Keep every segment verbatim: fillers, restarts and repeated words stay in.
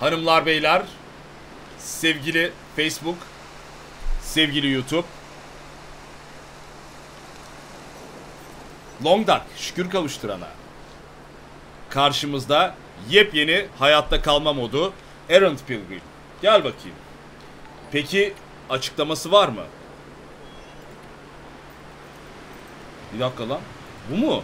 Hanımlar beyler, sevgili Facebook, sevgili YouTube, Long Dark şükür kavuşturana. Karşımızda yepyeni hayatta kalma modu Errant Pilgrim. Gel bakayım. Peki açıklaması var mı? Bir dakika lan. Bu mu?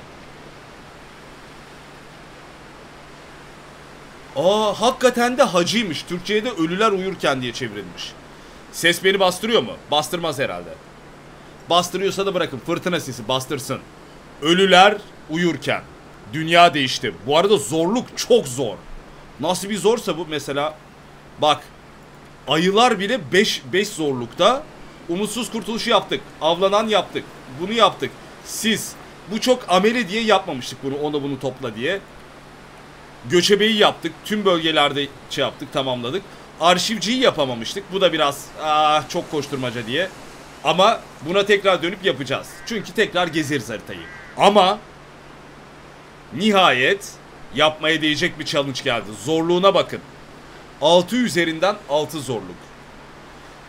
Aa, hakikaten de hacıymış. Türkçe'ye de ölüler uyurken diye çevrilmiş. Ses beni bastırıyor mu? Bastırmaz herhalde. Bastırıyorsa da bırakın. Fırtına sesi bastırsın. Ölüler uyurken. Dünya değişti. Bu arada zorluk çok zor. Nasıl bir zorsa bu mesela. Bak. Ayılar bile beş zorlukta. Umutsuz kurtuluşu yaptık. Avlanan yaptık. Bunu yaptık. Siz. Bu çok ameli diye yapmamıştık bunu. Ona bunu topla diye. Göçebeyi yaptık. Tüm bölgelerde şey yaptık, tamamladık. Arşivciyi yapamamıştık. Bu da biraz ah, çok koşturmaca diye. Ama buna tekrar dönüp yapacağız. Çünkü tekrar gezeriz haritayı. Ama nihayet yapmaya değecek bir challenge geldi. Zorluğuna bakın. altı üzerinden altı zorluk.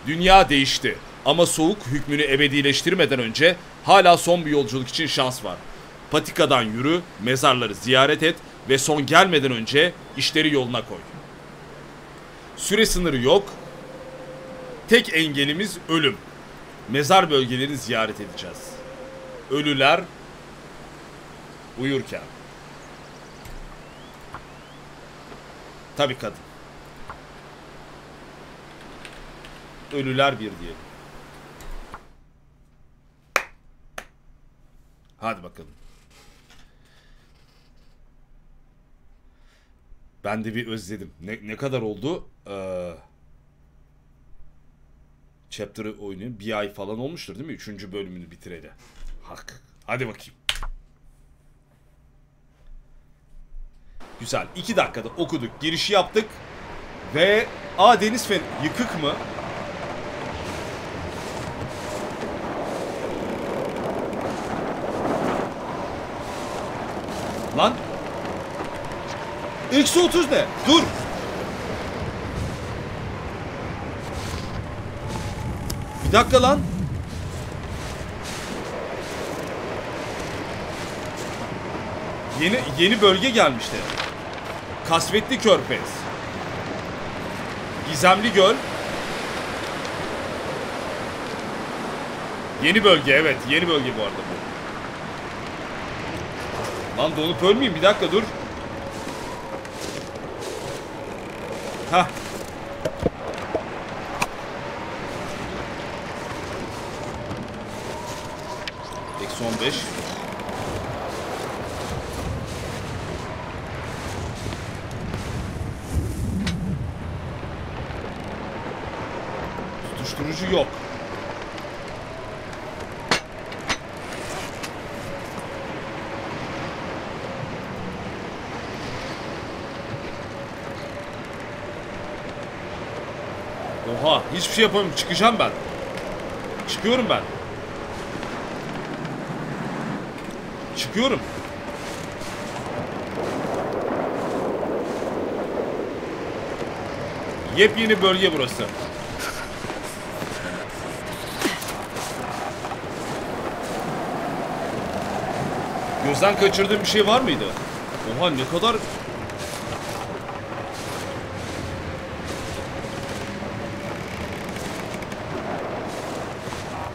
Dünya değişti. Ama soğuk hükmünü ebedileştirmeden önce hala son bir yolculuk için şans var. Patikadan yürü, mezarları ziyaret et ve son gelmeden önce işleri yoluna koy. Süre sınırı yok. Tek engelimiz ölüm. Mezar bölgelerini ziyaret edeceğiz. Ölüler uyurken. Tabii kadın. Ölüler bir diyelim. Hadi bakalım. Ben de bir özledim. Ne, ne kadar oldu? Ee, chapter'ı oyunu bir ay falan olmuştur değil mi? Üçüncü bölümünü bitireli. Hak. Hadi bakayım. Güzel. İki dakikada okuduk. Girişi yaptık. Ve... Aa, deniz feneri. Yıkık mı? Lan. eksi otuz ne? Dur. Bir dakika lan. Yeni yeni bölge gelmişti. Kasvetli Körfez. Gizemli Göl. Yeni bölge, evet. Yeni bölge bu arada bu. Lan donup ölmeyeyim. Bir dakika dur. Hah. eksi on beş. Tutuşturucu yok. Oha, hiçbir şey yapamıyorum. Çıkacağım ben. Çıkıyorum ben. Çıkıyorum. Yepyeni bölge burası. Gözden kaçırdığım bir şey var mıydı? Oha, ne kadar...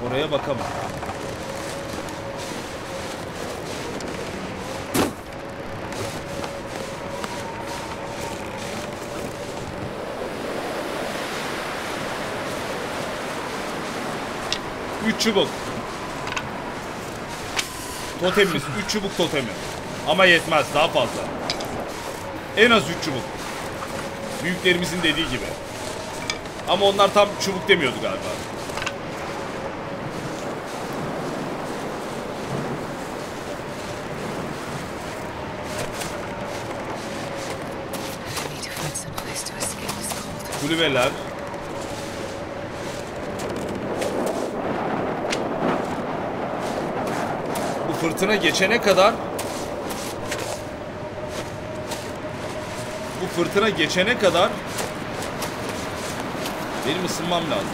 Oraya bakamam. Üç çubuk. Totemimiz. Üç çubuk totemi. Ama yetmez. Daha fazla. En az üç çubuk. Büyüklerimizin dediği gibi. Ama onlar tam çubuk demiyordu galiba. Kulübeler. Bu fırtına geçene kadar, bu fırtına geçene kadar benim ısınmam lazım.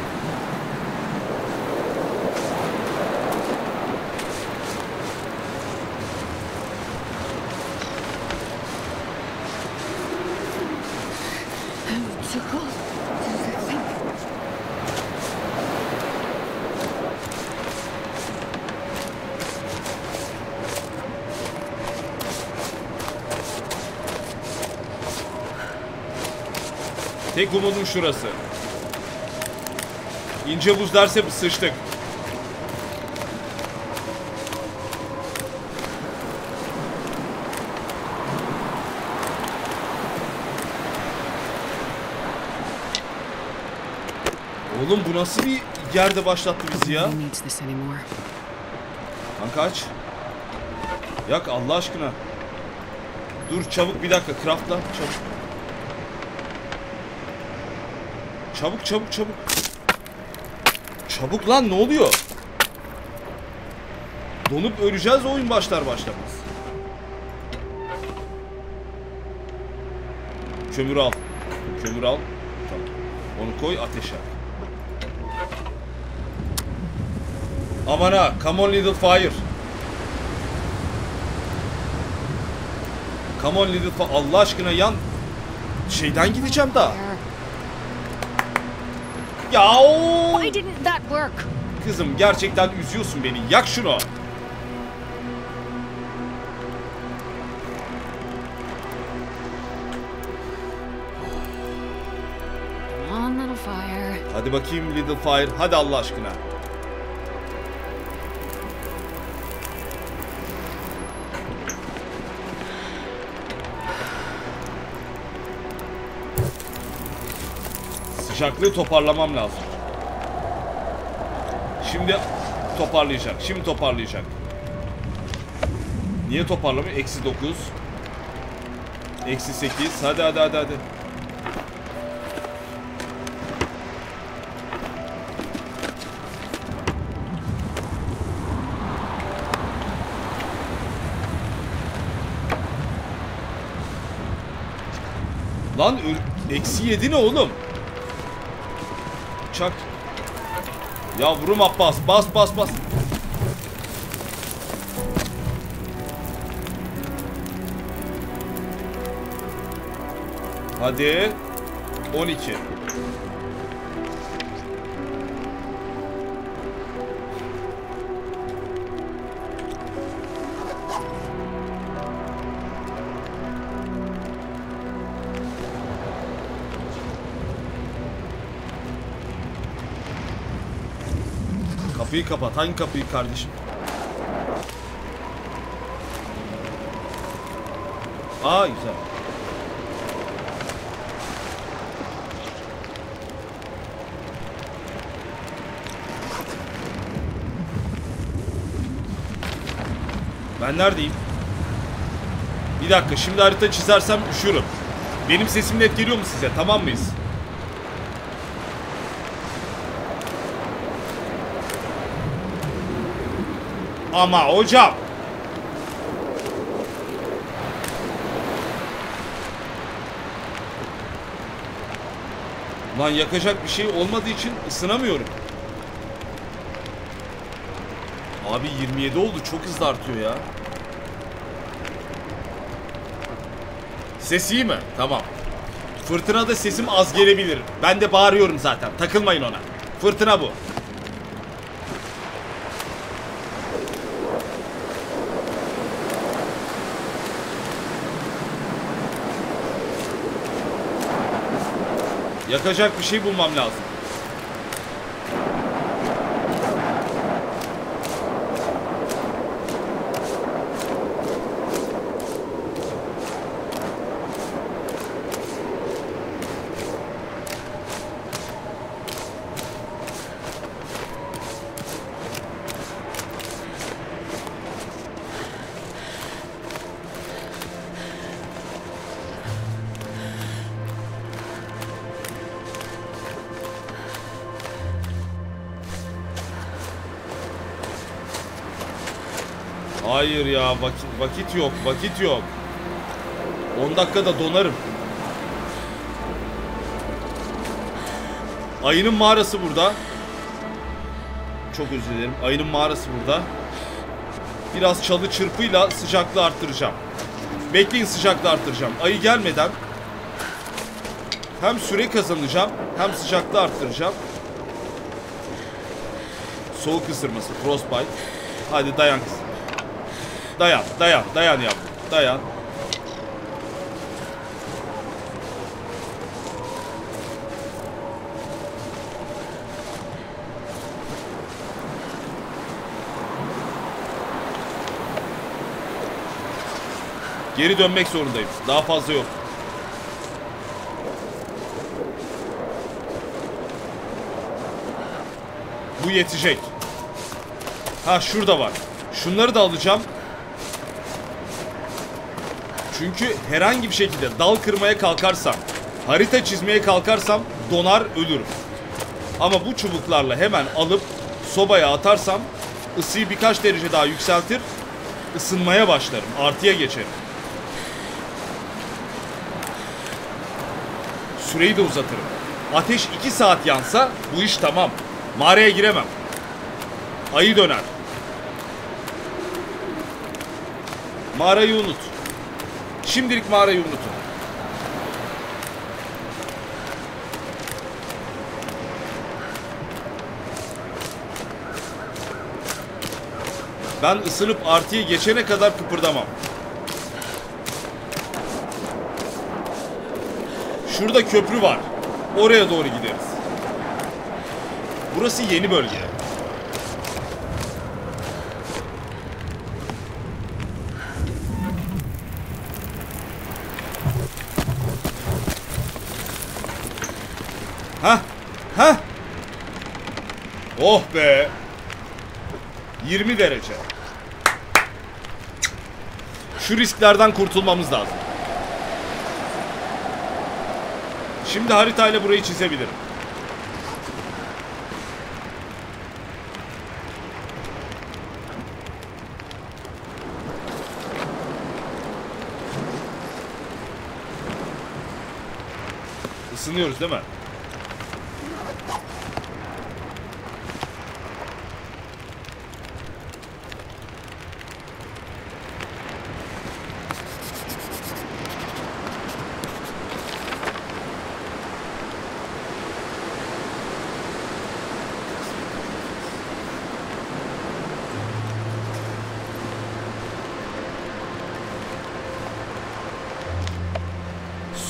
Tek umudum şurası. İnce buz derse sıçtık. Oğlum bu nasıl bir yerde başlattı bizi ya? Kanka aç. Yak Allah aşkına. Dur çabuk bir dakika craftla çabuk. Çabuk çabuk çabuk. Çabuk lan ne oluyor? Donup öleceğiz oyun başlar başlamaz. Kömür al. Kömür al. Tamam. Onu koy ateşe. Aman ha. Come on little fire. Come on little fire. Allah aşkına yan. Şeyden gideceğim daha. Yav. Kızım gerçekten üzüyorsun beni. Yak şunu. Hadi bakayım Little Fire. Hadi Allah aşkına. Sıcaklığı toparlamam lazım. Şimdi toparlayacak. Şimdi toparlayacak. Niye toparlamıyor? Eksi dokuz. Eksi sekiz. Hadi hadi hadi hadi. Lan eksi yedi ne oğlum? Çak. Ya vurum Abbas. Bas bas bas. Hadi. on iki. Kapıyı kapat. Hangi kapıyı kardeşim? Aa güzel. Ben neredeyim? Bir dakika. Şimdi harita çizersem üşürüm. Benim sesim net geliyor mu size? Tamam mıyız? Ama hocam. Lan yakacak bir şey olmadığı için ısınamıyorum. Abi yirmi yedi oldu. Çok hızlı artıyor ya. Ses iyi mi? Tamam. Fırtınada sesim az gelebilir. Ben de bağırıyorum zaten. Takılmayın ona. Fırtına bu. Yakacak bir şey bulmam lazım. Hayır ya vakit, vakit yok vakit yok. on dakikada donarım. Ayının mağarası burada. Çok özür dilerim. Ayının mağarası burada. Biraz çalı çırpıyla sıcaklığı arttıracağım. Bekleyin, sıcaklığı arttıracağım. Ayı gelmeden hem süre kazanacağım hem sıcaklığı arttıracağım. Soğuk ısırması. Frostbite. Hadi dayan kızım. Dayan. Dayan. Dayan yavrum. Dayan. Geri dönmek zorundayım. Daha fazla yok. Bu yetecek. Ha şurada var. Şunları da alacağım. Çünkü herhangi bir şekilde dal kırmaya kalkarsam, harita çizmeye kalkarsam donar ölürüm. Ama bu çubuklarla hemen alıp sobaya atarsam ısıyı birkaç derece daha yükseltir, ısınmaya başlarım. Artıya geçerim. Süreyi de uzatırım. Ateş iki saat yansa bu iş tamam. Mağaraya giremem. Ayı döner. Mağarayı unut. Şimdilik mağarayı unutun. Ben ısınıp artıya geçene kadar kıpırdamam. Şurada köprü var. Oraya doğru gideriz. Burası yeni bölge. Hah. Hah. Oh be. yirmi derece. Şu risklerden kurtulmamız lazım. Şimdi haritayla burayı çizebilirim. Isınıyoruz değil mi?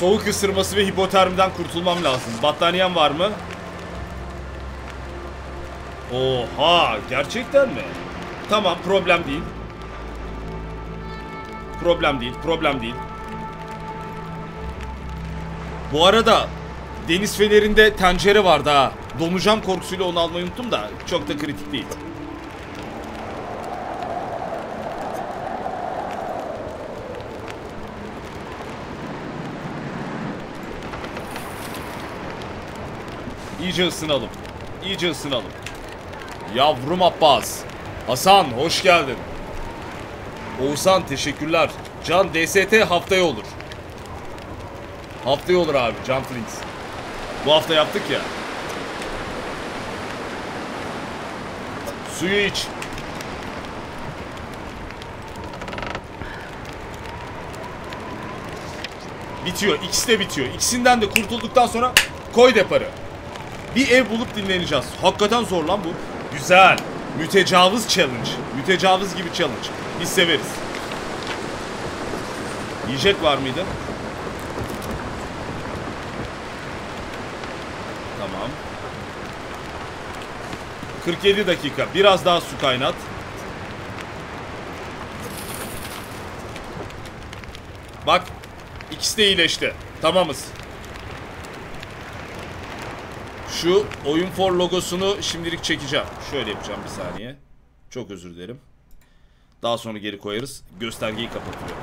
Soğuk ısırması ve hipotermiden kurtulmam lazım. Battaniyem var mı? Oha, gerçekten mi? Tamam, problem değil. Problem değil, problem değil. Bu arada deniz fenerinde tencere vardı ha. Donacağım korkusuyla onu almayı unuttum da çok da kritik değil. İyice ısınalım. İyice ısınalım. Yavrum Abbas. Hasan hoş geldin. Oğuzhan teşekkürler. Can D S T haftaya olur. Haftaya olur abi. Can Flings. Bu hafta yaptık ya. Suyu iç. Bitiyor. İkisi de bitiyor. İkisinden de kurtulduktan sonra koy deparı. Bir ev bulup dinleneceğiz. Hakikaten zor lan bu. Güzel. Mütecavız challenge. Mütecavız gibi challenge. Biz severiz. Yiyecek var mıydı? Tamam. kırk yedi dakika. Biraz daha su kaynat. Bak. İkisi de iyileşti. Tamamız. Şu oyun for logosunu şimdilik çekeceğim. Şöyle yapacağım, bir saniye. Çok özür dilerim. Daha sonra geri koyarız. Göstergeyi kapatıyorum.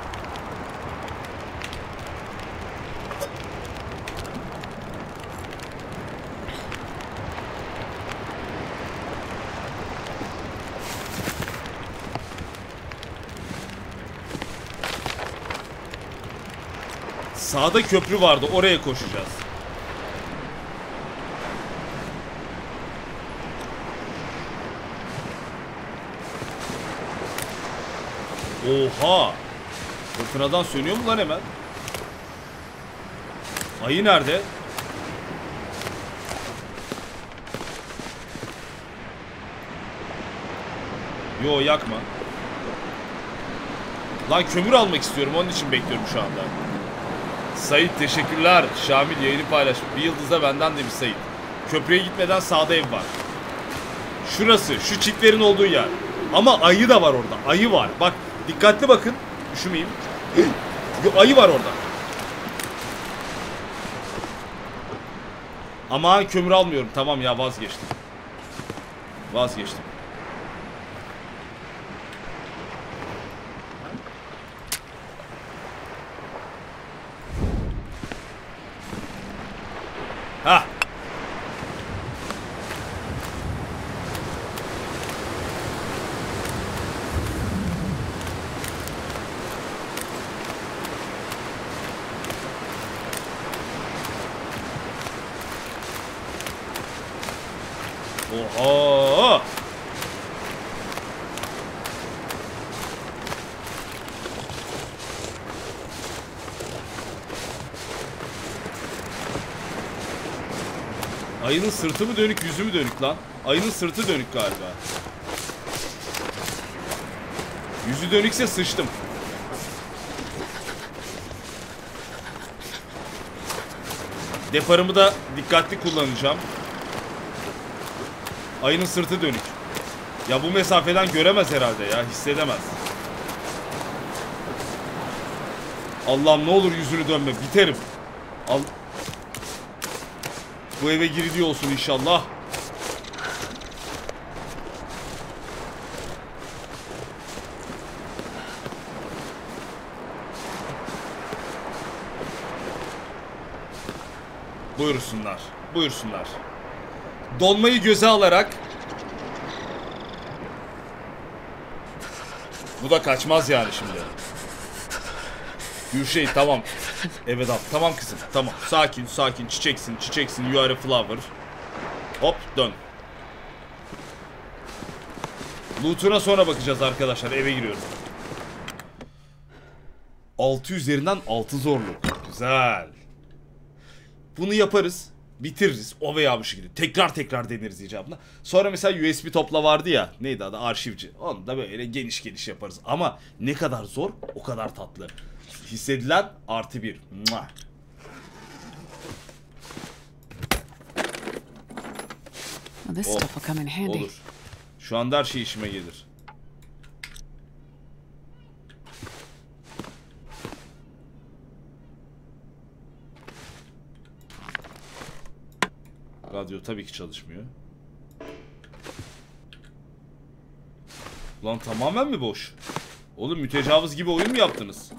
Sağda köprü vardı. Oraya koşacağız. Oha. Fırtınadan sönüyor mu lan hemen? Ayı nerede? Yo, yakma. Lan kömür almak istiyorum, onun için bekliyorum şu anda. Sait teşekkürler. Şamil yayını paylaş. Bir yıldızda benden demiş Sait. Köprüye gitmeden sağda ev var. Şurası, şu çitlerin olduğu yer. Ama ayı da var orada. Ayı var. Bak dikkatli bakın. Üşümeyeyim. Ayı var orada. Ama kömür almıyorum. Tamam ya, vazgeçtim. Vazgeçtim. Ha. Oha. Ayının sırtı mı dönük, yüzü mü dönük lan? Ayının sırtı dönük galiba. Yüzü dönükse sıçtım. Deparımı da dikkatli kullanacağım. Ayının sırtı dönük. Ya bu mesafeden göremez herhalde ya, hissedemez. Allah'ım ne olur yüzünü dönme, biterim. Al. Bu eve giriliyor olsun inşallah. Buyursunlar, buyursunlar. Donmayı göze alarak. Bu da kaçmaz yani şimdi. Gülşey tamam. Evet abi tamam kızım, tamam. Sakin sakin, çiçeksin çiçeksin, you are a flower. Hop dön. Loot'una sonra bakacağız arkadaşlar, eve giriyorum. altı üzerinden altı zorluk. Güzel. Bunu yaparız. Bitiririz o veya bu şekilde. Tekrar tekrar deneriz icabına. Sonra mesela U S B topla vardı ya. Neydi adı? Arşivci. Onu da böyle geniş geniş yaparız. Ama ne kadar zor o kadar tatlı. Hissedilen artı bir. Mua. Oh, olur. Şu anda her şey işime gelir. Radyo tabii ki çalışmıyor. Ulan tamamen mi boş? Oğlum mütecavız gibi oyun mu yaptınız?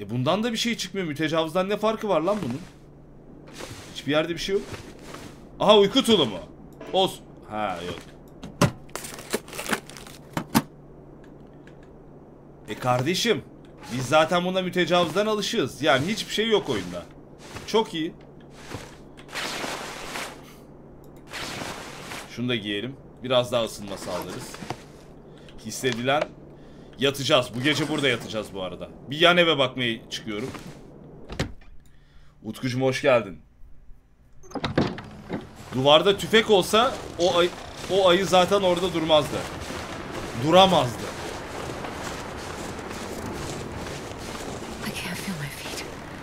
E bundan da bir şey çıkmıyor. Mütecavızdan ne farkı var lan bunun? Hiçbir yerde bir şey yok. Aha uyku tulumu. Os. Ha yok. E kardeşim, biz zaten buna mütecavızdan alışığız. Yani hiçbir şey yok oyunda. Çok iyi. Şunu da giyelim. Biraz daha ısınma sağlarız. Hissedilen... Yatacağız. Bu gece burada yatacağız bu arada. Bir yan eve bakmaya çıkıyorum. Utkucuğum hoş geldin. Duvarda tüfek olsa o, ay o ayı zaten orada durmazdı. Duramazdı.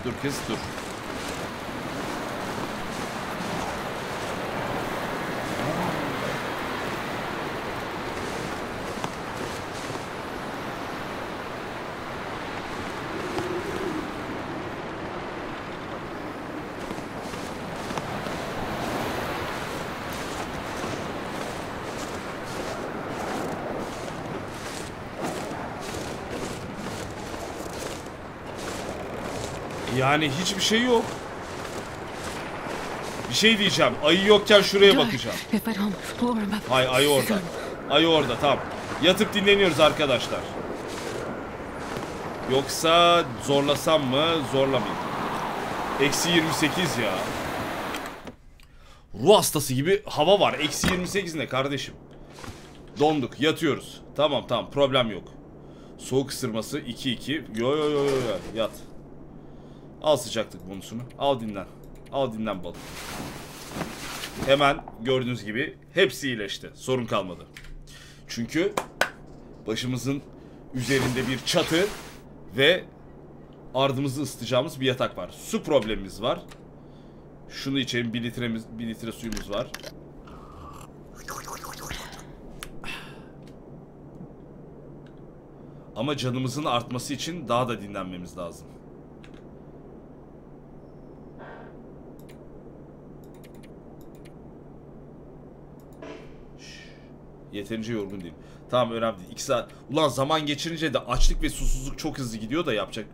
Dur kız dur. Yani hiçbir şey yok. Bir şey diyeceğim. Ayı yokken şuraya bakacağım. Ay ayı orada. Ayı orada tamam. Yatıp dinleniyoruz arkadaşlar. Yoksa zorlasam mı? Zorlamayayım. eksi yirmi sekiz ya. Ruh hastası gibi hava var. eksi yirmi sekiz ne kardeşim? Donduk. Yatıyoruz. Tamam tamam problem yok. Soğuk ısırması iki iki. Yo yo yo yo yat. Al sıcaklık bonusunu. Al dinlen. Al dinlen balık. Hemen gördüğünüz gibi hepsi iyileşti. Sorun kalmadı. Çünkü başımızın üzerinde bir çatı ve ardımızı ısıtacağımız bir yatak var. Su problemimiz var. Şunu içelim. Bir litremiz, bir litre suyumuz var. Ama canımızın artması için daha da dinlenmemiz lazım. Şş, yeterince yorgun değilim. Tamam, önemli değil. İki saat. Ulan zaman geçirince de açlık ve susuzluk çok hızlı gidiyor da yapacak.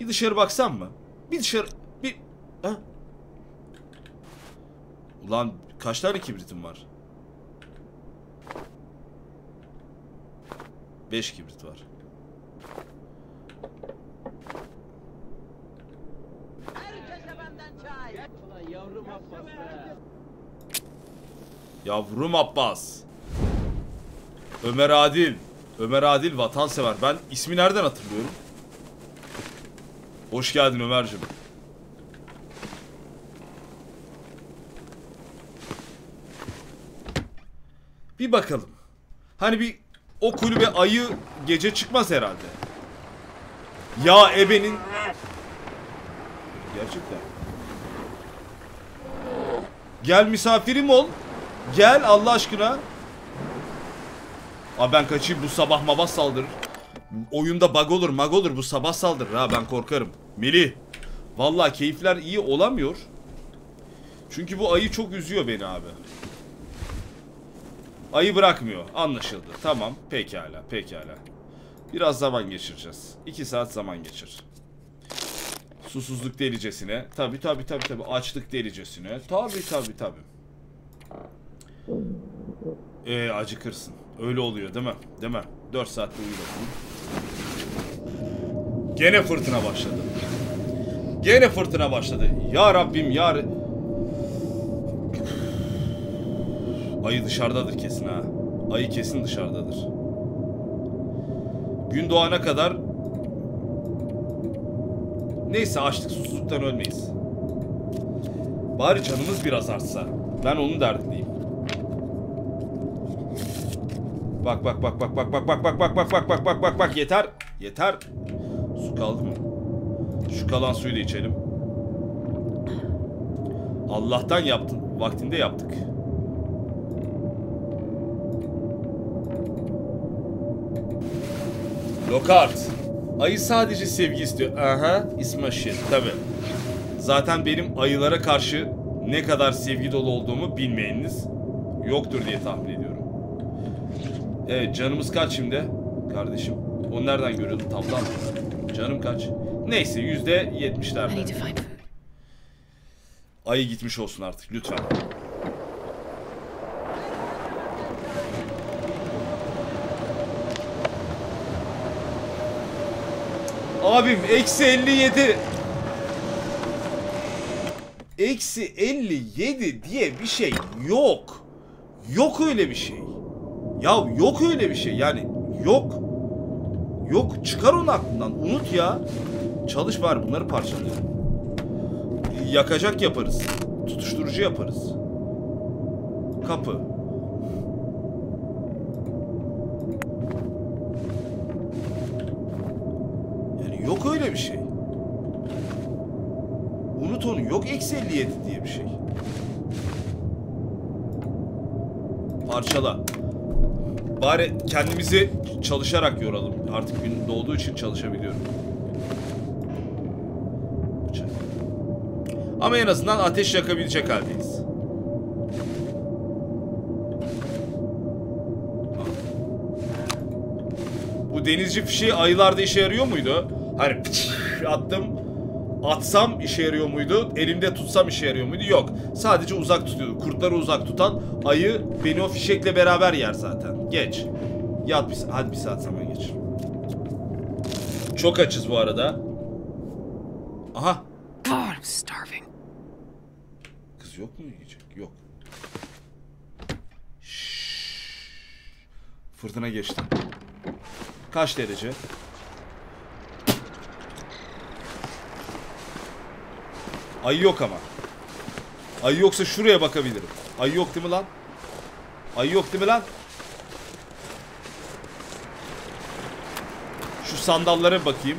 Bir dışarı baksam mı? Bir dışarı... Bir... Ha? Ulan kaç tane kibritim var? beş kibrit var. Yavrum Abbas. Yavrum Abbas. Ömer Adil. Ömer Adil vatansever. Ben ismi nereden hatırlıyorum? Hoş geldin Ömer'cim. Bir bakalım. Hani bir o kulübe ayı gece çıkmaz herhalde. Ya ebenin. Gerçekten. Gel misafirim ol. Gel Allah aşkına. Aa ben kaçayım, bu sabah mabah saldırır. Oyunda bug olur mag olur, bu sabah saldırır ha, ben korkarım. Melih. Vallahi keyifler iyi olamıyor. Çünkü bu ayı çok üzüyor beni abi. Ayı bırakmıyor. Anlaşıldı. Tamam. Pekala. Pekala. Biraz zaman geçireceğiz. iki saat zaman geçir. Susuzluk delicesine. Tabi tabi tabi tabi. Açlık delicesine. Tabi tabi tabi. Eee acıkırsın. Öyle oluyor değil mi? Değil mi? dört saatte uyuyorsun. Gene fırtına başladı. Gene fırtına başladı. Ya Rabbim ya... Ayı dışarıdadır kesin ha. Ayı kesin dışarıdadır. Gün doğana kadar... Neyse, açlık susuzluktan ölmeyiz. Bari canımız biraz artsa. Ben onun derdindeyim. Bak bak bak bak bak bak bak bak bak bak bak bak bak bak bak yeter. Yeter. Su kaldı mı? Şu kalan suyu da içelim. Allah'tan yaptın. Vaktinde yaptık. Lokart. Ayı sadece sevgi istiyor. Aha. İsmaşir. Tabi. Zaten benim ayılara karşı ne kadar sevgi dolu olduğumu bilmeyeniniz yoktur diye tahmin ediyorum. Evet. Canımız kaç şimdi? Kardeşim. Onu nereden görüyordun? Tabla mı? Canım kaç? Neyse. Yüzde yetmişlerde. Ayı gitmiş olsun artık. Lütfen. Abim eksi elli yedi. Eksi elli yedi diye bir şey yok. Yok öyle bir şey. Ya yok öyle bir şey yani, yok. Yok, çıkar onu aklından, unut ya. Çalış bari, bunları parçalayalım. Yakacak yaparız. Tutuşturucu yaparız. Kapı. Yok öyle bir şey. Unut onu. Yok eksi elli yedi diye bir şey. Parçala. Bari kendimizi çalışarak yoralım. Artık gün doğduğu için çalışabiliyorum. Ama en azından ateş yakabilecek haldeyiz. Bu denizci fişeği ayılarda işe yarıyor muydu? Hani attım, atsam işe yarıyor muydu? Elimde tutsam işe yarıyor muydu? Yok. Sadece uzak tutuyordu. Kurtları uzak tutan ayı beni o fişekle beraber yer zaten. Geç. Yat bir, hadi bir saat zaman geç. Çok açız bu arada. Aha. Kız yok mu yiyecek? Yok. Şşş. Fırtına geçti. Kaç derece? Ay yok ama. Ay yoksa şuraya bakabilirim. Ay yok değil mi lan? Ay yok değil mi lan? Şu sandallara bakayım.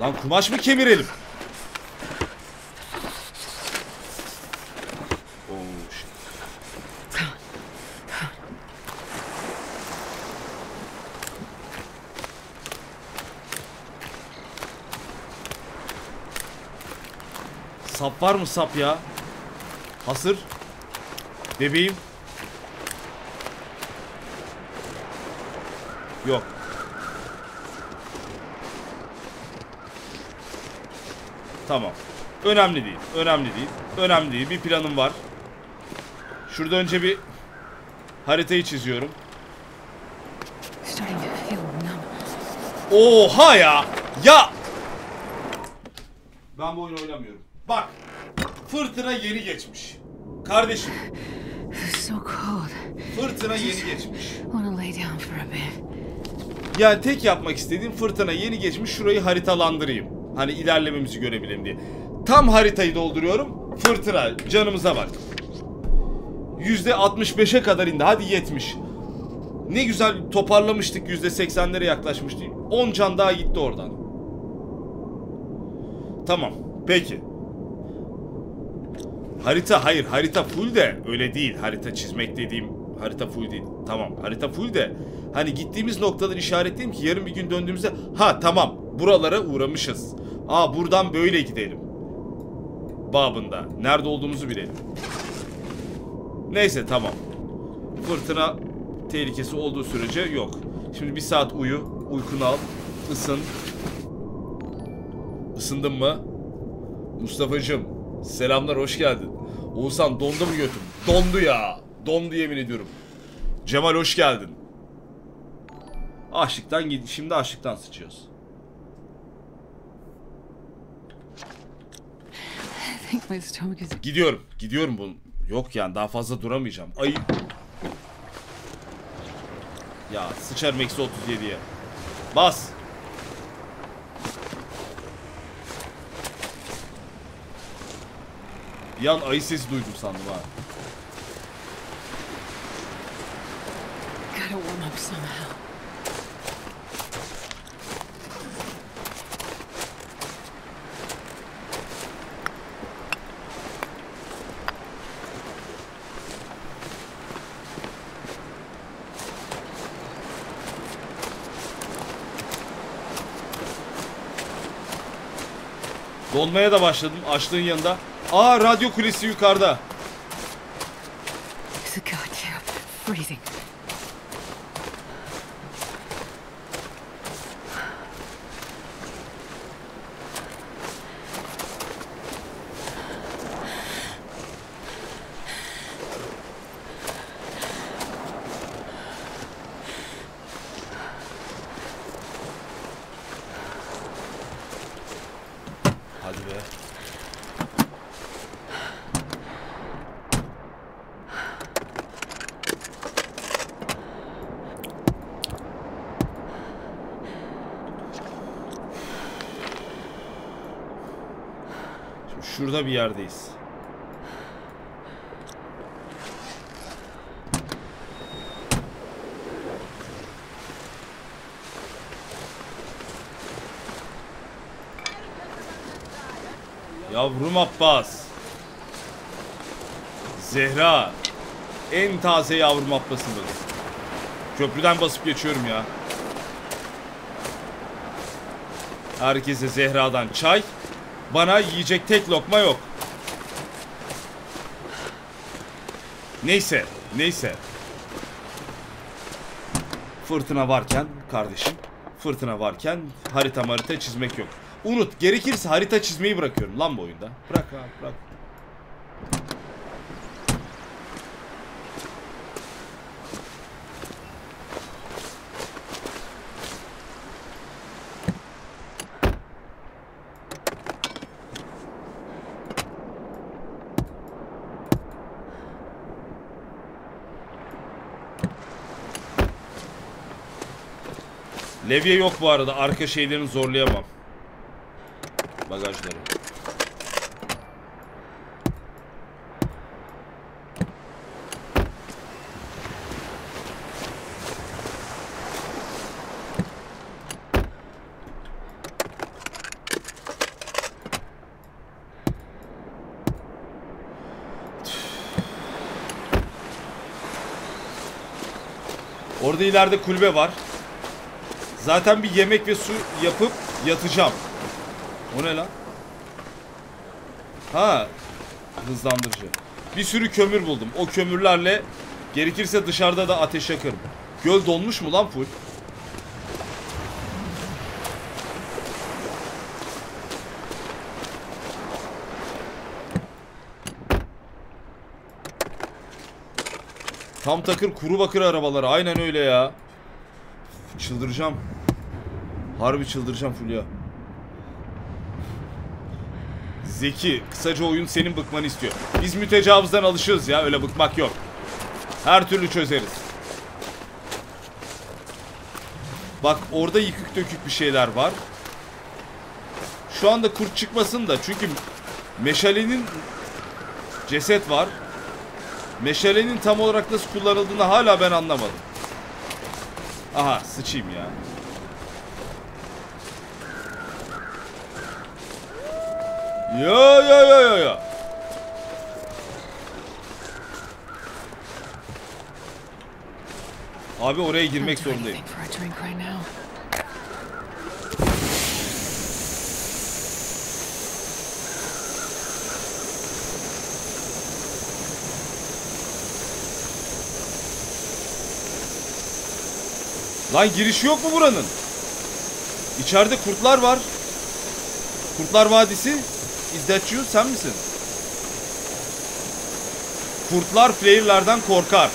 Lan kumaş mı kemirelim? Oo, shit. Sap var mı sap ya? Hasır. Bebeğim. Yok. Tamam. Önemli değil. Önemli değil. Önemli değil. Bir planım var. Şurada önce bir haritayı çiziyorum. Oha ya! Ya! Ben bu oyunu oynamıyorum. Bak! Fırtına yeni geçmiş. Kardeşim. Fırtına yeni geçmiş. Yani tek yapmak istediğim fırtına yeni geçmiş. Şurayı haritalandırayım. Hani ilerlememizi görebilirim diye. Tam haritayı dolduruyorum. Fırtına canımıza bak. yüzde altmış beşe kadar indi. Hadi yetmiş. Ne güzel toparlamıştık. yüzde seksenlere yaklaşmıştı. on can daha gitti oradan. Tamam. Peki. Harita hayır. Harita full de öyle değil. Harita çizmek dediğim harita full değil. Tamam. Harita full de hani gittiğimiz noktaları işaretleyeyim ki yarın bir gün döndüğümüzde ha tamam. Buralara uğramışız. Aa buradan böyle gidelim. Babında. Nerede olduğumuzu bilelim. Neyse tamam. Fırtına tehlikesi olduğu sürece yok. Şimdi bir saat uyu. Uykunu al. Isın. Isındın mı? Mustafa'cığım. Selamlar hoş geldin. Oğuzhan dondu mu götüm? Dondu ya. Dondu yemin ediyorum. Cemal hoş geldin. Açlıktan gidin. Şimdi açlıktan sıçıyoruz. Gidiyorum. Gidiyorum bunun. Yok yani daha fazla duramayacağım. Ay. Ya sıçarım eksi otuz yediye. Bas. Bir an ayı sesi duydum sandım ha. Donmaya da başladım açlığın yanında. Aa radyo kulesi yukarıda. Şurada bir yerdeyiz. Yavrum Abbas. Zehra. En taze yavrum Abbas'ım benim. Köprüden basıp geçiyorum ya. Herkese Zehra'dan çay. Bana yiyecek tek lokma yok. Neyse, neyse. Fırtına varken kardeşim, fırtına varken harita marita çizmek yok. Unut, gerekirse harita çizmeyi bırakıyorum lan bu oyunda. Bırak abi, bırak. Levye yok bu arada. Arka şeylerini zorlayamam. Bagajları. Orada ileride kulübe var. Zaten bir yemek ve su yapıp yatacağım. O ne lan? Ha, hızlandırıcı. Bir sürü kömür buldum. O kömürlerle gerekirse dışarıda da ateş yakarım. Göl donmuş mu lan full? Tam takır kuru bakır arabaları. Aynen öyle ya. Çıldıracağım. Harbi çıldıracağım Fulya. Zeki, kısaca oyun senin bıkmanı istiyor. Biz mütecavızdan alışırız ya. Öyle bıkmak yok. Her türlü çözeriz. Bak orada yıkık dökük bir şeyler var. Şu anda kurt çıkmasın da. Çünkü meşalenin ceset var. Meşalenin tam olarak nasıl kullanıldığını hala ben anlamadım. Aha sıçayım ya. Yo yo yo yo yo. Abi oraya girmek zorundayım. Lan giriş yok mu buranın? İçeride kurtlar var. Kurtlar Vadisi. Is that you? Sen misin? Kurtlar flayerlerden korkar.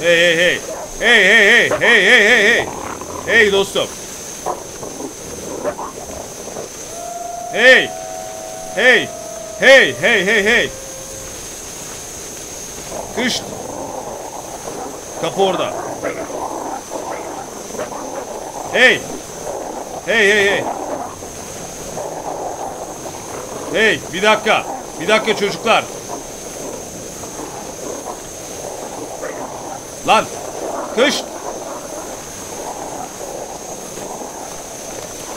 Hey hey hey. Hey hey hey. Hey hey hey hey. Hey dostum. Hey. Hey. Hey hey hey hey. Kışt. Kapı orada. Hey. Hey hey hey. Hey bir dakika. Bir dakika çocuklar. Lan. Kış.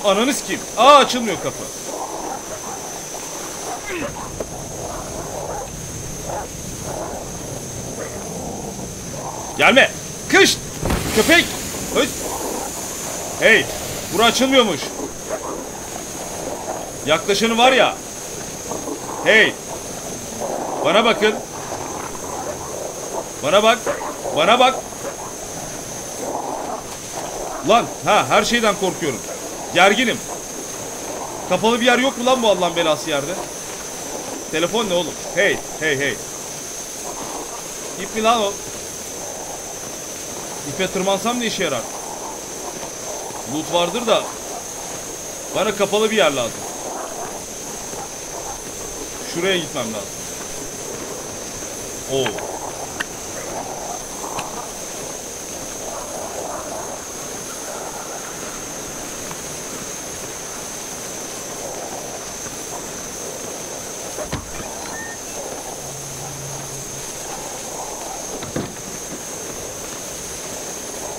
Ananı sikeyim. Aa açılmıyor kapı. Gelme. Kış. Köpek. Öt. Hey. Bura açılmıyormuş. Yaklaşanı var ya. Hey. Bana bakın. Bana bak. Bana bak. Lan ha her şeyden korkuyorum. Gerginim. Kapalı bir yer yok mu lan bu Allah'ın belası yerde? Telefon ne oğlum? Hey hey hey. İp mi lan o? İpe tırmansam ne işe yarar? Loot vardır da. Bana kapalı bir yer lazım. Şuraya gitmem lazım.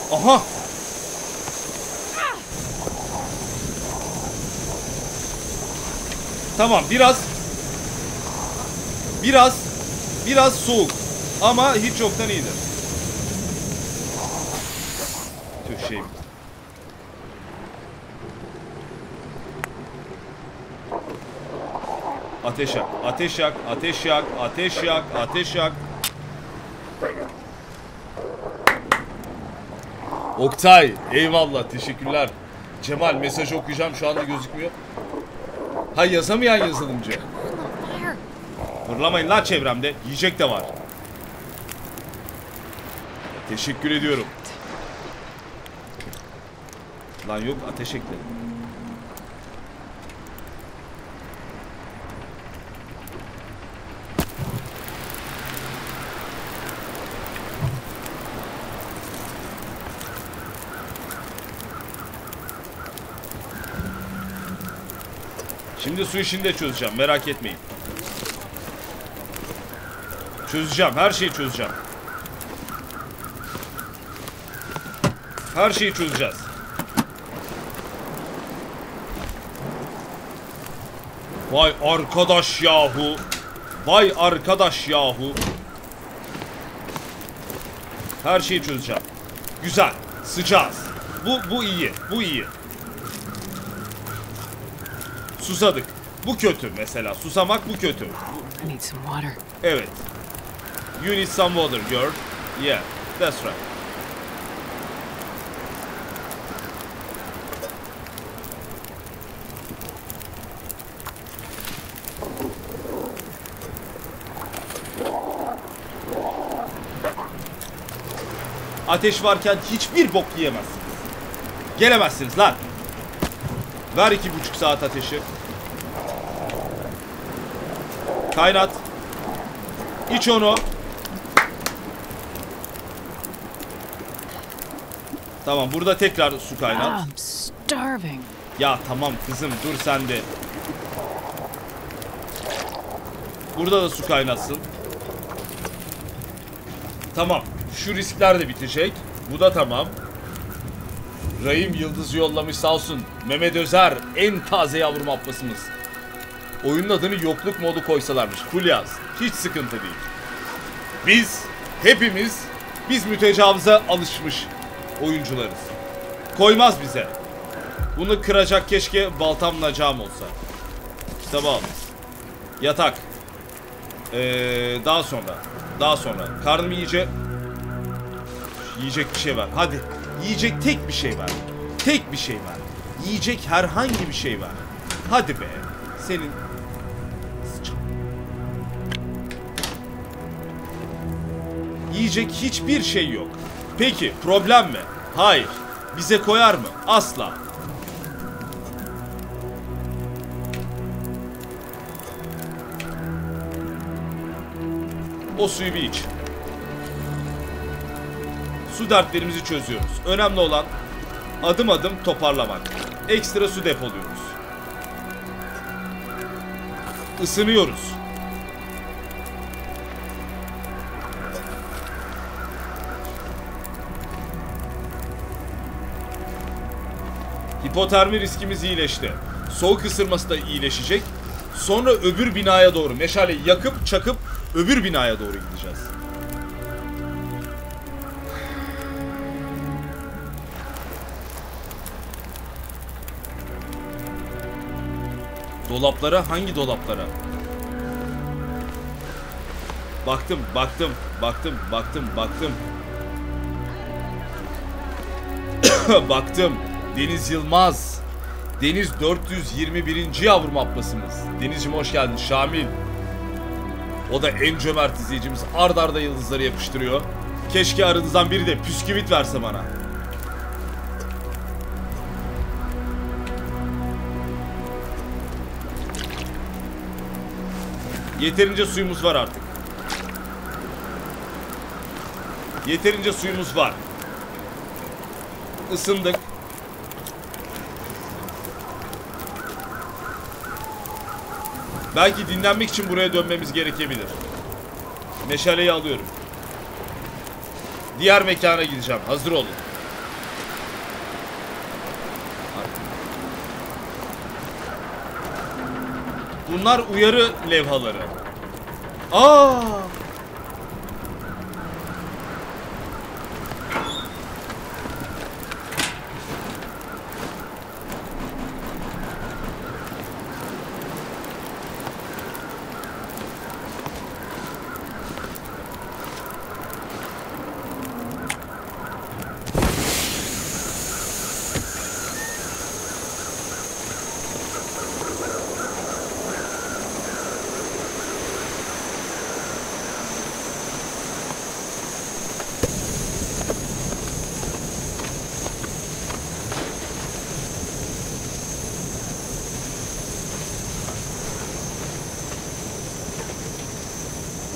Oo. Aha. Tamam, biraz Biraz, biraz soğuk ama hiç yoktan iyidir. Tüh şeyim. Ateş yak, ateş yak, ateş yak, ateş yak, ateş yak. Oktay, eyvallah, teşekkürler. Cemal, mesajı okuyacağım, şu anda gözükmüyor. Ha yazamayan yazılımcı. Fırlamayın lan çevremde. Yiyecek de var. Teşekkür ediyorum. Lan yok ateş ekledim. Şimdi su işini de çözeceğim, merak etmeyin. Çözeceğim, her şeyi çözeceğim. Her şeyi çözeceğiz. Vay arkadaş yahu. Vay arkadaş yahu. Her şeyi çözeceğim. Güzel. Sıcağız. Bu, bu iyi. Bu iyi. Susadık. Bu kötü mesela. Susamak bu kötü. Evet. You need some water, girl. Yeah, that's right. Ateş varken hiçbir bok yiyemezsiniz. Gelemezsiniz lan. Ver iki buçuk saat ateşi. Kaynat. İç onu. Tamam, burada tekrar su kaynat. Ya tamam kızım, dur sen de. Burada da su kaynatsın. Tamam. Şu riskler de bitecek. Bu da tamam. Rahim Yıldız yollamış sağ olsun. Mehmet Özer, en taze yavrum ablasımız. Oyunun adını yokluk modu koysalarmış. Full yaz. Hiç sıkıntı değil. Biz, hepimiz, biz mütecavize alışmış oyuncularız. Koymaz bize. Bunu kıracak keşke baltamla cam olsa. Kitabı almış. Yatak. Ee, daha sonra. Daha sonra. Karnım iyice... Yiyecek bir şey var. Hadi. Yiyecek tek bir şey var. Tek bir şey var. Yiyecek herhangi bir şey var. Hadi be. Senin... Yiyecek hiçbir şey yok. Peki problem mi? Hayır. Bize koyar mı? Asla. O suyu bir iç. Su dertlerimizi çözüyoruz. Önemli olan adım adım toparlamak. Ekstra su depoluyoruz. Isınıyoruz. Hipotermi riskimiz iyileşti. Soğuk ısırması da iyileşecek. Sonra öbür binaya doğru meşaleyi yakıp çakıp öbür binaya doğru gideceğiz. Dolaplara, hangi dolaplara? Baktım, baktım, baktım, baktım, baktım. Baktım. Deniz Yılmaz. Deniz dört yüz yirmi birinci yavrum ablasımız. Denizciğim hoş geldin. Şamil. O da en cömert izleyicimiz. Ard arda yıldızları yapıştırıyor. Keşke aranızdan biri de püsküvit verse bana. Yeterince suyumuz var artık. Yeterince suyumuz var. Isındık. Belki dinlenmek için buraya dönmemiz gerekebilir. Meşaleyi alıyorum. Diğer mekana gideceğim. Hazır olun. Bunlar uyarı levhaları. Aa!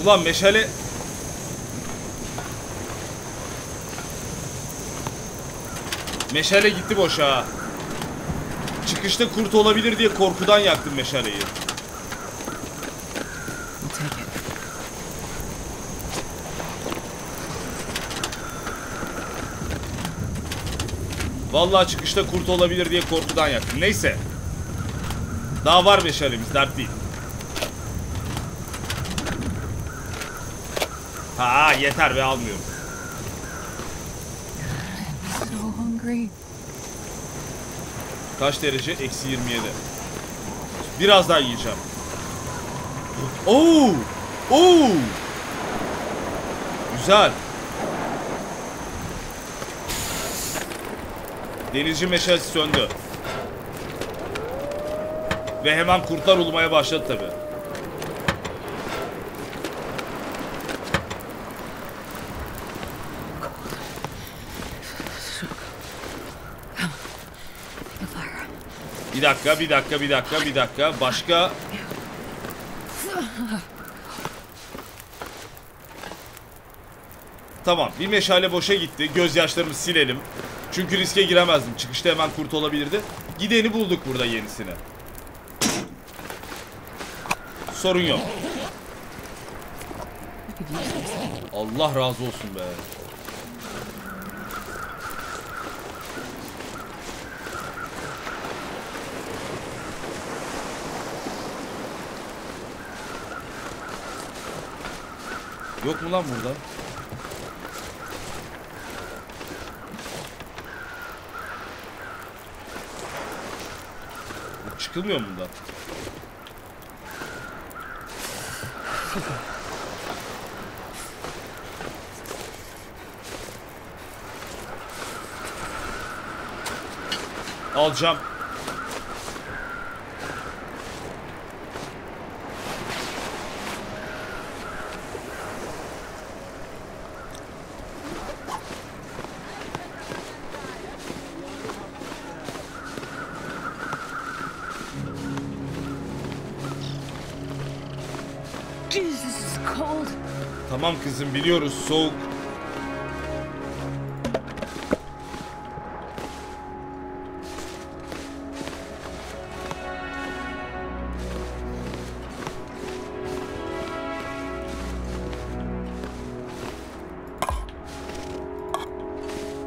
Ulan meşale... Meşale gitti boşa. Çıkışta kurt olabilir diye korkudan yaktım meşaleyi. Vallahi çıkışta kurt olabilir diye korkudan yaktım. Neyse. Daha var meşalemiz, dert değil. Ha yeter be, almıyorum. Kaç derece? Eksi yirmi yedi. Biraz daha yiyeceğim. Oo! Oo! Güzel. Denizci meşalesi söndü. Ve hemen kurtlar ulumaya başladı tabi. Bir dakika, bir dakika, bir dakika, bir dakika. Başka... Tamam, bir meşale boşa gitti. Gözyaşlarımı silelim. Çünkü riske giremezdim. Çıkışta hemen kurt olabilirdi. Gideni bulduk burada, yenisini. Sorun yok. Allah razı olsun be. Yok mu lan burada? Çıkılmıyor mu bundan? Alacağım. Tamam kızım, biliyoruz soğuk.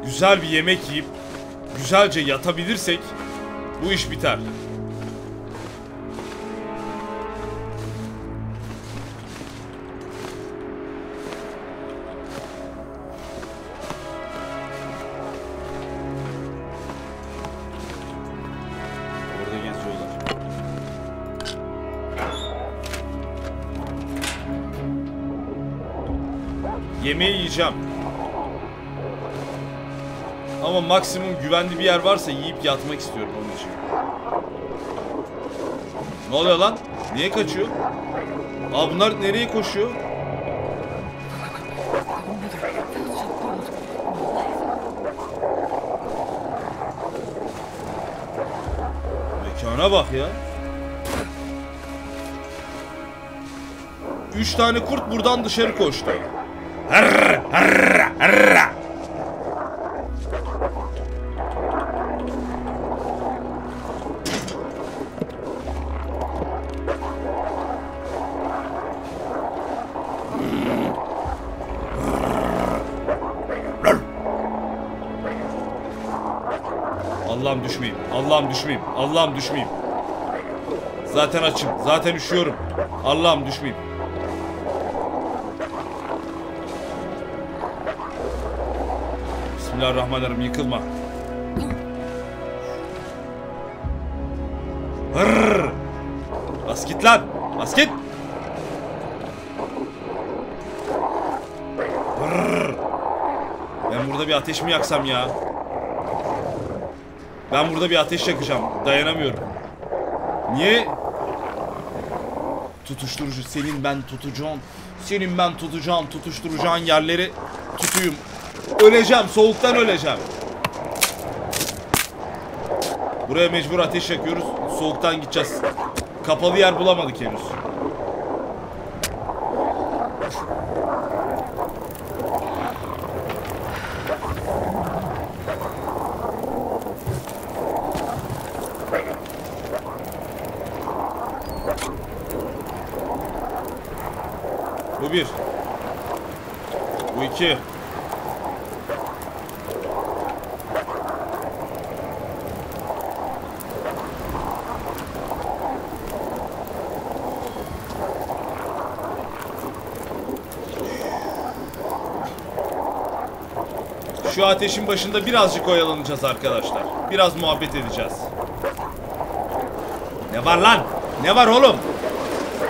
Güzel bir yemek yiyip güzelce yatabilirsek bu iş biter. Yemeği yiyeceğim. Ama maksimum güvenli bir yer varsa yiyip yatmak istiyorum onun için. Ne oluyor lan? Niye kaçıyor? Aa, bunlar nereye koşuyor? Mekana bak ya. Üç tane kurt buradan dışarı koştu. Arr, arr, arr. Allah'ım düşmeyeyim, Allah'ım düşmeyeyim, Allah'ım düşmeyeyim. Zaten açım, zaten üşüyorum. Allah'ım düşmeyeyim. Bismillahirrahmanirrahim, yıkılma. Hırrrr. Bas git lan. Bas git. Hırrrr. Ben burada bir ateş mi yaksam ya? Ben burada bir ateş yakacağım. Dayanamıyorum. Niye? Tutuşturucu. Senin ben tutacağım. Senin ben tutacağım. Tutuşturacağın yerleri tutuyum. Öleceğim, soğuktan öleceğim. Buraya mecbur ateş yakıyoruz. Soğuktan gideceğiz. Kapalı yer bulamadık henüz. Bu bir. Bu iki. Şu ateşin başında birazcık oyalanacağız arkadaşlar. Biraz muhabbet edeceğiz. Ne var lan? Ne var oğlum?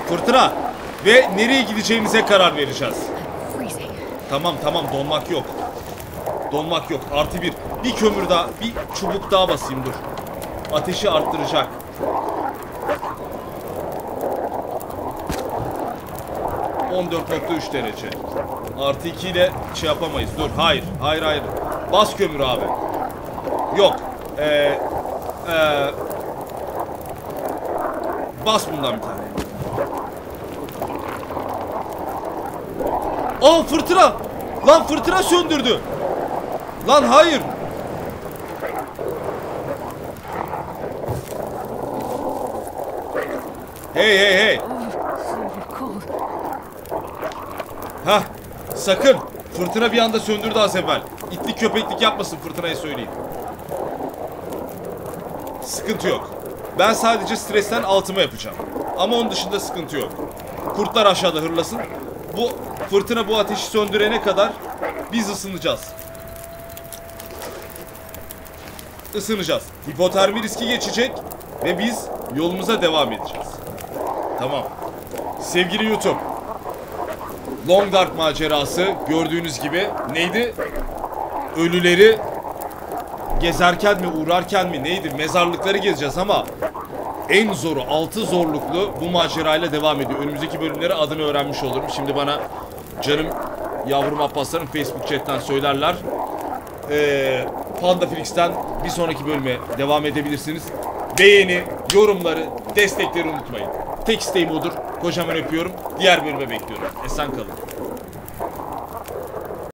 Fırtına. Ve nereye gideceğimize karar vereceğiz. Tamam tamam, donmak yok. Donmak yok. Artı bir. Bir kömür daha. Bir çubuk daha basayım, dur. Ateşi arttıracak. on dört nokta üç derece. Artı iki ile şey yapamayız. Dur. Hayır. Hayır hayır. Bas kömür abi. Yok. Ee, ee, bas bundan bir tane. Aa, fırtına. Lan fırtına söndürdü. Lan hayır. Hey hey hey. Hah. Sakın. Fırtına bir anda söndürdü az evvel. İtlik köpeklik yapmasın fırtınayı, söyleyeyim. Sıkıntı yok. Ben sadece stresten altımı yapacağım. Ama onun dışında sıkıntı yok. Kurtlar aşağıda hırlasın. Bu fırtına bu ateşi söndürene kadar biz ısınacağız. Isınacağız. Hipotermi riski geçecek ve biz yolumuza devam edeceğiz. Tamam. Sevgili YouTube. Long Dark macerası gördüğünüz gibi neydi? Ölüleri gezerken mi, uğrarken mi neydi? Mezarlıkları gezeceğiz ama en zoru, altı zorluklu bu macerayla devam ediyor. Önümüzdeki bölümlere adını öğrenmiş olurum. Şimdi bana canım yavrum Abbaslar'ın Facebook chat'ten söylerler. Ee, PandaFlix'ten bir sonraki bölüme devam edebilirsiniz. Beğeni, yorumları, destekleri unutmayın. Tek isteğim odur. Kocaman öpüyorum. Diğer bölüme bekliyorum. Esen kalın.